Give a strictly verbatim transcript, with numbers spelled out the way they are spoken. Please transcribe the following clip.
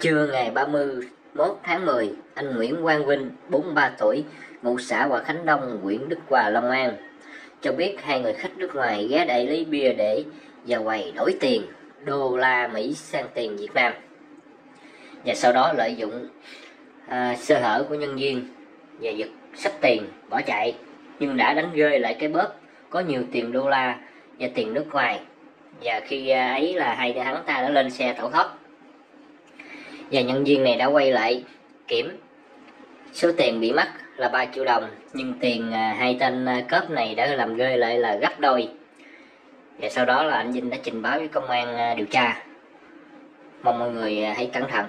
Trưa ngày ba mươi mốt tháng mười, anh Nguyễn Quang Vinh, bốn mươi ba tuổi, ngụ xã Hòa Khánh Đông, huyện Đức Hòa, Long An, cho biết hai người khách nước ngoài ghé đại lý bia để vào quầy đổi tiền đô la Mỹ sang tiền Việt Nam, và sau đó lợi dụng à, sơ hở của nhân viên và giật sắp tiền bỏ chạy, nhưng đã đánh rơi lại cái bóp có nhiều tiền đô la và tiền nước ngoài, và khi ấy là hai hắn ta đã lên xe tẩu thoát. Và nhân viên này đã quay lại kiểm số tiền bị mất là ba triệu đồng, nhưng tiền hai tên cướp này đã làm rơi lại là gấp đôi. Và sau đó là anh Vinh đã trình báo với công an điều tra. Mong mọi người hãy cẩn thận.